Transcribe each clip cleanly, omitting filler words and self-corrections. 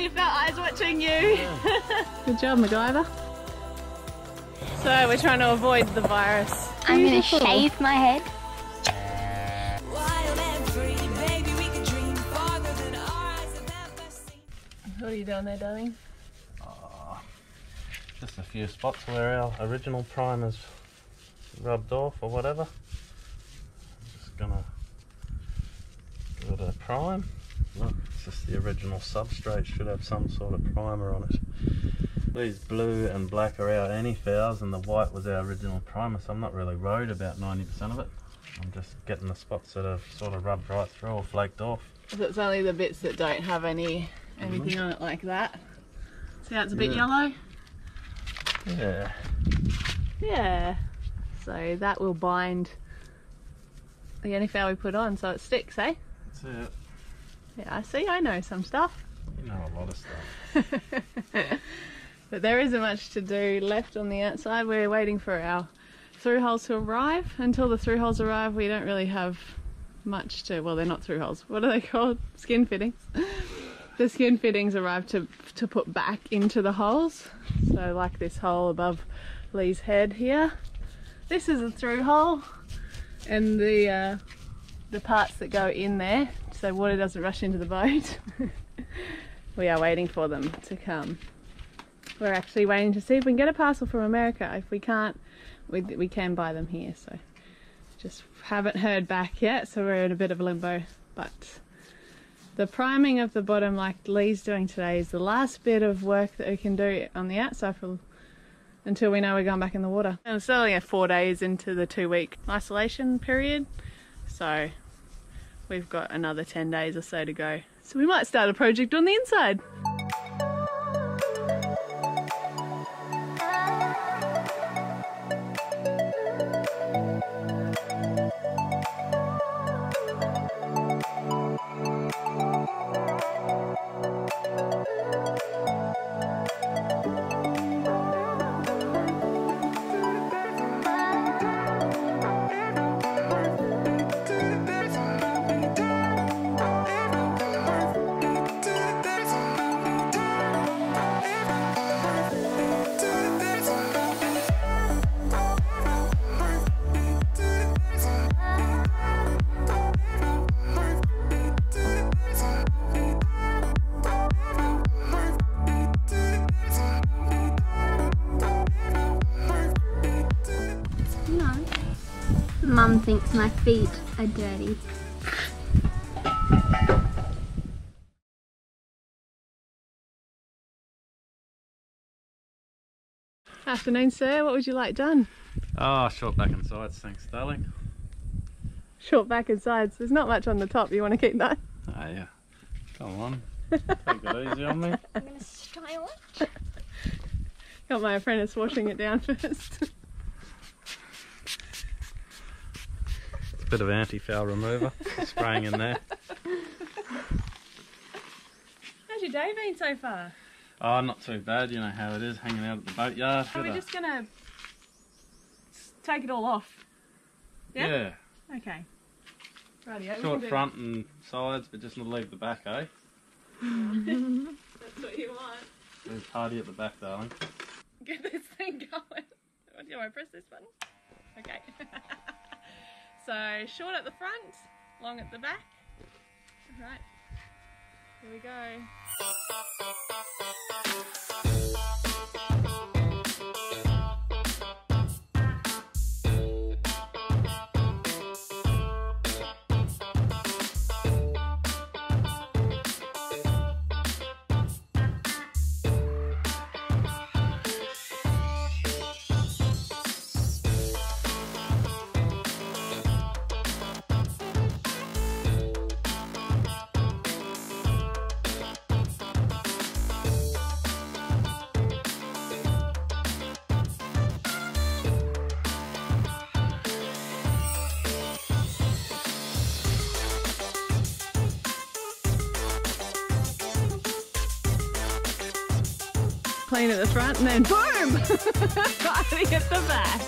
you felt eyes watching you. Yeah. Good job, MacGyver. So we're trying to avoid the virus. I'm going to shave my head. What are you doing there, darling? Just a few spots where our original primer's rubbed off or whatever. I'm just gonna give it a prime. Look, it's just the original substrate, should have some sort of primer on it. These blue and black are our antifouls and the white was our original primer, so I'm not really worried about 90% of it. I'm just getting the spots that have sort of rubbed right through or flaked off. So it's only the bits that don't have anything on it like that. See how it's a bit yellow? Yeah. Yeah. So that will bind the antifoul we put on so it sticks, eh? That's it. Yeah, I see, I know some stuff. You know a lot of stuff. But there isn't much to do left on the outside. We're waiting for our through holes to arrive. Until the through holes arrive, we don't really have much to, well, they're not through holes. What are they called? Skin fittings. The skin fittings arrive to put back into the holes. So like this hole above Lee's head here. This is a through hole, and the parts that go in there so water doesn't rush into the boat. We are waiting for them to come. We're actually waiting to see if we can get a parcel from America. If we can't, we can buy them here. So just haven't heard back yet. So we're in a bit of a limbo, but the priming of the bottom, like Lee's doing today, is the last bit of work that we can do on the outside until we know we're going back in the water. And it's only 4 days into the 2-week isolation period, so we've got another 10 days or so to go. So we might start a project on the inside. Mum thinks my feet are dirty. Afternoon, sir. What would you like done? Oh, short back and sides, thanks, darling. Short back and sides. There's not much on the top. You want to keep that? Oh, yeah. Come on. Take it easy on me. I'm going to style it. Got my apprentice washing it down first. Bit of anti-foul remover spraying in there. How's your day been so far? Oh, not too bad. You know how it is, hanging out at the boatyard. Are we just gonna take it all off? Yeah. Yeah. Okay. Rightio. Short front and sides, but just not leave the back, eh? That's what you want. There's party at the back, darling. Get this thing going. Do I press this button? Okay. So short at the front, long at the back. All right, here we go. Clean at the front and then boom! Party at the back.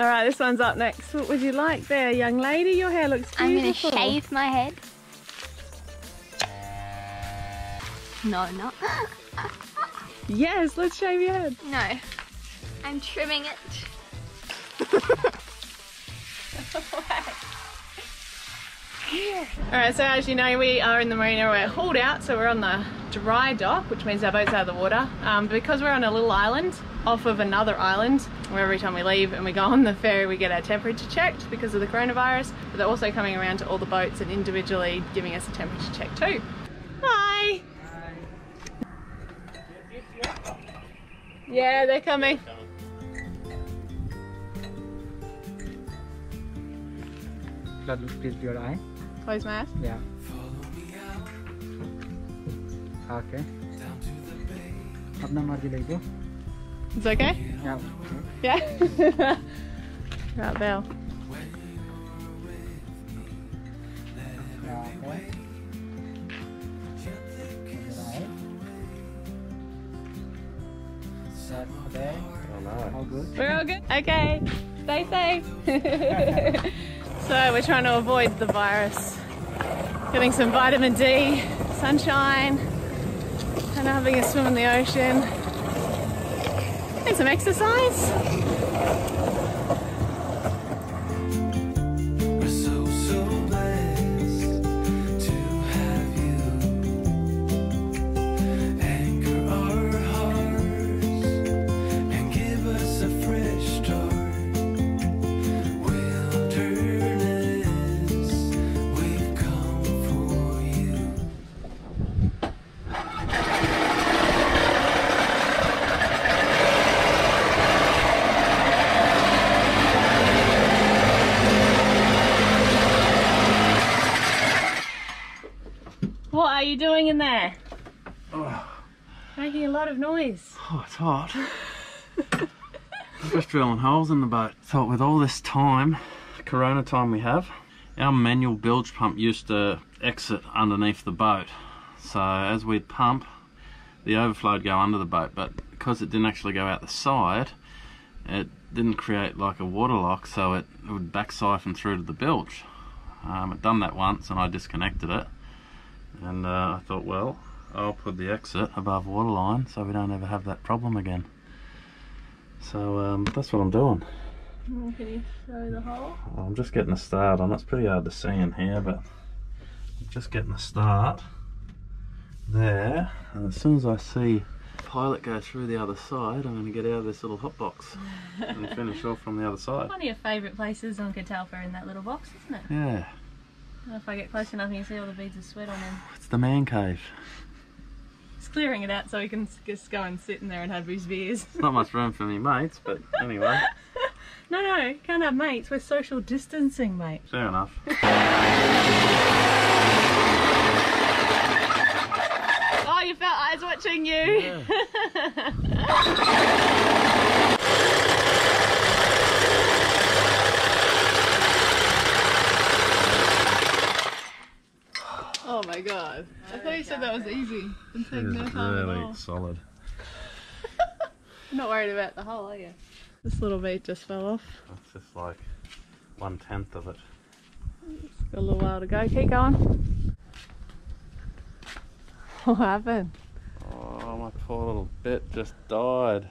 All right, this one's up next. What would you like there, young lady? Your hair looks beautiful. I'm going to shave my head. No, not. Yes, let's shave your head. No, I'm trimming it. Alright, so as you know, we are in the marina. We're hauled out, so we're on the dry dock, which means our boat's out of the water. Because we're on a little island off of another island, where every time we leave and we go on the ferry we get our temperature checked because of the coronavirus, but they're also coming around to all the boats and individually giving us a temperature check too. Hi! Yeah, they're coming. Blood, please, your eye. Close my eyes? Yeah. Okay. It's okay? Yeah. Yeah? Right, Belle. Okay. Okay. All good? We're all good? Okay. Stay safe. So we're trying to avoid the virus, getting some vitamin D, sunshine, and having a swim in the ocean, and some exercise. What are you doing in there? Oh. Making a lot of noise. Oh, it's hot. I'm just drilling holes in the boat. So with all this time, corona time we have, our manual bilge pump used to exit underneath the boat. So as we'd pump, the overflow would go under the boat, but because it didn't actually go out the side, it didn't create like a water lock, so it would back siphon through to the bilge. I'd done that once and I disconnected it. And I thought, well, I'll put the exit above waterline so we don't ever have that problem again. So that's what I'm doing. Can you show the hole? I'm just getting a start on it. It's pretty hard to see in here, but I'm just getting a start there. And as soon as I see pilot go through the other side, I'm going to get out of this little hot box and finish off from the other side. One of your favourite places on Catalpa in that little box, isn't it? Yeah. If I get close enough, you can see all the beads of sweat on him. It's the man cave. He's clearing it out so he can just go and sit in there and have his beers. There's not much room for me mates, but anyway. No, can't have mates. We're social distancing, mate. Fair enough. Oh, you felt eyes watching you. Yeah. Oh my god. I thought you said that was easy. It's really solid. Not worried about the hole, are you? This little bead just fell off. It's just like 1/10 of it. It's got a little while to go. Keep going. What happened? Oh, my poor little bit just died.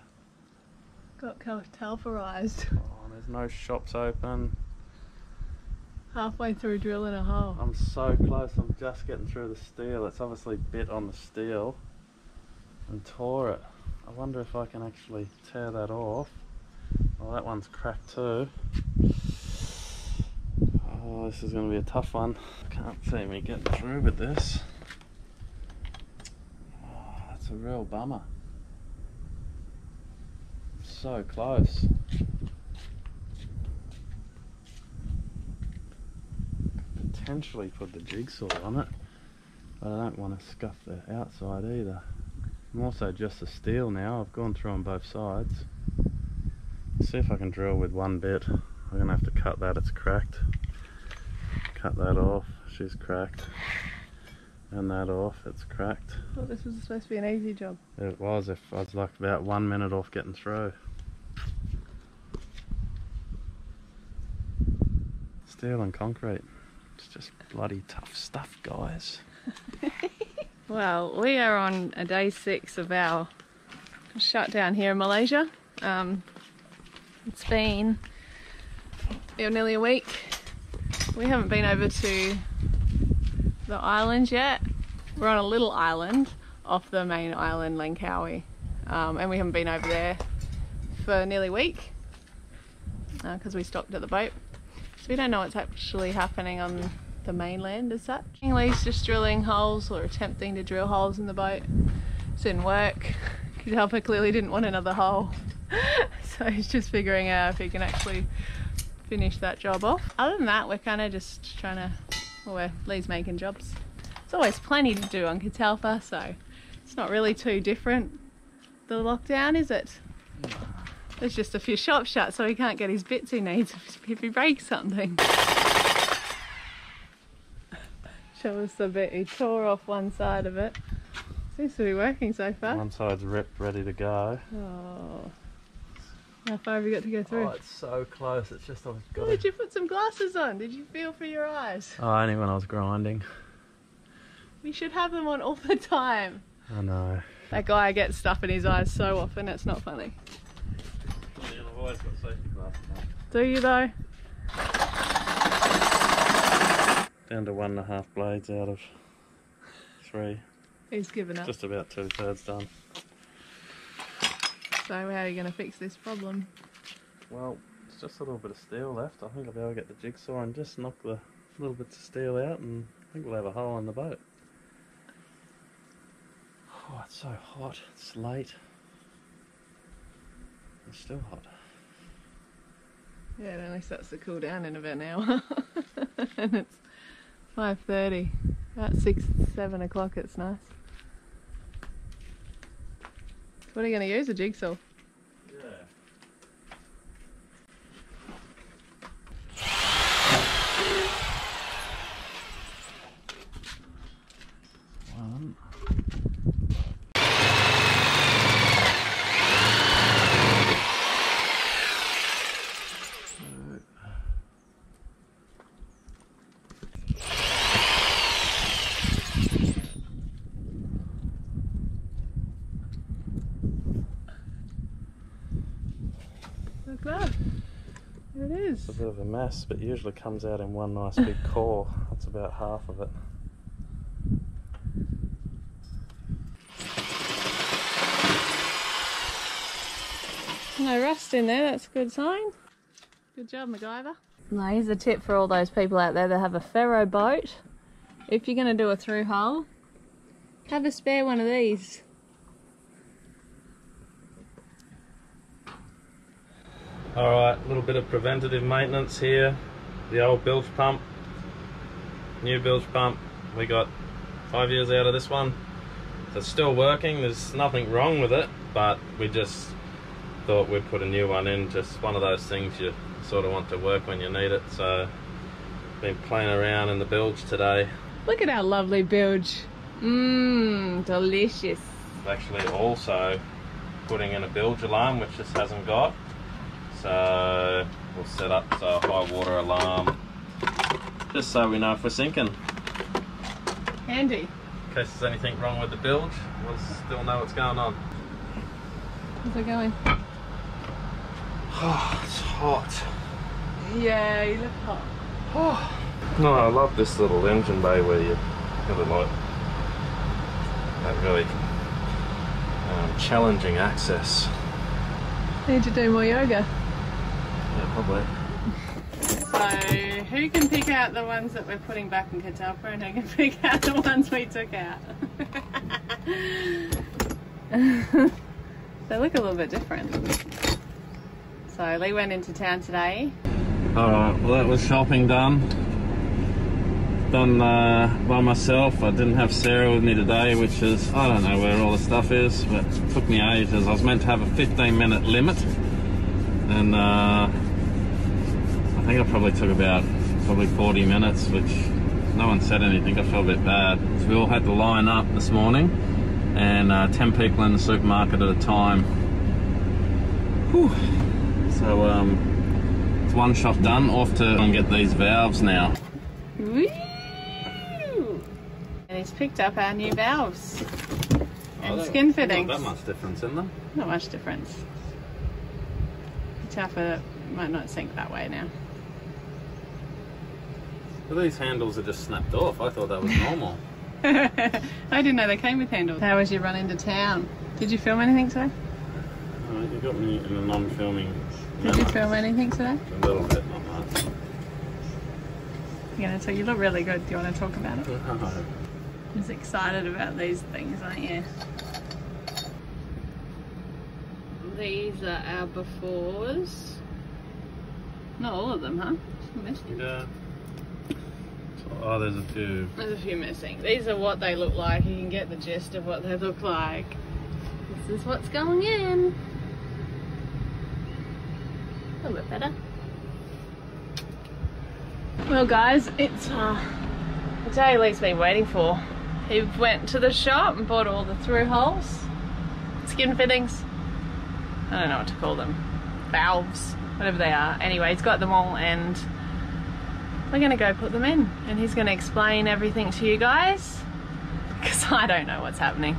Got catalparized. Oh, there's no shops open. Halfway through drilling a hole. I'm so close, I'm just getting through the steel. It's obviously bit on the steel and tore it. I wonder if I can actually tear that off. Well, that one's cracked too. Oh, this is going to be a tough one. Can't see me getting through with this. Oh, that's a real bummer. So close. Potentially put the jigsaw on it, but I don't want to scuff the outside either. I'm also just the steel now. I've gone through on both sides. Let's see if I can drill with one bit. I'm gonna have to cut that. It's cracked. Cut that off. She's cracked. And that off. It's cracked. I thought this was supposed to be an easy job. It was. If I was like about 1 minute off getting through. steel and concrete. It's just bloody tough stuff, guys. Well, we are on a day 6 of our shutdown here in Malaysia. It's been nearly a week. We haven't been over to the island yet. We're on a little island off the main island, Langkawi, and we haven't been over there for nearly a week because we stopped at the boat. So we don't know what's actually happening on the mainland as such. Lee's just drilling holes or attempting to drill holes in the boat. It didn't work. Catalpa clearly didn't want another hole. So he's just figuring out if he can actually finish that job off. Other than that, we're kind of just trying to, Lee's making jobs. There's always plenty to do on Catalpa, so it's not really too different, the lockdown, is it? There's just a few shops shut, so he can't get his bits he needs if he breaks something. Show us the bit he tore off one side of it. Seems to be working so far. One side's ripped, ready to go. Oh. How far have you got to go through? Oh, it's so close. It's just I've got. Oh, did you put some glasses on? Did you feel for your eyes? Oh, only when I was grinding. We should have them on all the time. I know. That guy gets stuff in his eyes so often. It's not funny. I've always got safety glasses on. Do you though? Down to 1.5 blades out of 3. He's given up. Just about 2/3 done. So how are you going to fix this problem? Well, it's just a little bit of steel left. I think I'll be able to get the jigsaw and just knock the little bits of steel out, and I think we'll have a hole in the boat. Oh, it's so hot. It's late. It's still hot. Yeah, it only starts to cool down in about an hour. And it's 5:30. About 6, 7 o'clock, it's nice. What are you going to use? A jigsaw? Yeah. 1. Look that. There it is. It's a bit of a mess, but it usually comes out in one nice big core. That's about half of it. No rust in there, that's a good sign. Good job, MacGyver. Now here's a tip for all those people out there that have a ferro boat. If you're going to do a through hole, have a spare one of these. Alright, a little bit of preventative maintenance here. The old bilge pump, new bilge pump. We got 5 years out of this one. So it's still working, there's nothing wrong with it, but we just thought we'd put a new one in, just one of those things you sort of want to work when you need it. So, been playing around in the bilge today. Look at our lovely bilge. Mmm, delicious. Actually also putting in a bilge alarm, which this hasn't got. So we'll set up a high water alarm, just so we know if we're sinking. Handy. In case there's anything wrong with the bilge, we'll still know what's going on. How's it going? Oh, it's hot. Yeah, you look hot. Oh. No, I love this little engine bay where you have a lot that really challenging access. Need to do more yoga. Yeah, probably. So, who can pick out the ones that we're putting back in Catalpa, and who can pick out the ones we took out? They look a little bit different. So, Lee went into town today. Alright, well that was shopping done. Done by myself. I didn't have Sarah with me today, which is, I don't know where all the stuff is, but it took me ages. I was meant to have a 15-minute limit, and I think I probably took about 40 minutes, which no one said anything. I felt a bit bad. So we all had to line up this morning, and 10 people in the supermarket at a time. Whew. So It's one shot done. Off to and get these valves now. Woo! And he's picked up our new valves and skin fittings. Not that much difference in them. Not much difference. The Catalpa might not sink that way now. Well, these handles are just snapped off. I thought that was normal. I didn't know they came with handles. How was your run into town? Did you film anything today? No, you got me in a non-filming. Did you film anything today? A little bit, not much. You're gonna talk, you look really good. Do you want to talk about it? No. I'm just excited about these things, aren't you? These are our befores. Not all of them, huh? Yeah. Oh, there's a few. There's a few missing. These are what they look like. You can get the gist of what they look like. This is what's going in. A little bit better. Well, guys, it's the day Lee's been waiting for. He went to the shop and bought all the through holes, skin fittings. I don't know what to call them. Valves, whatever they are. Anyway, he's got them all and we're gonna go put them in and he's gonna explain everything to you guys because I don't know what's happening.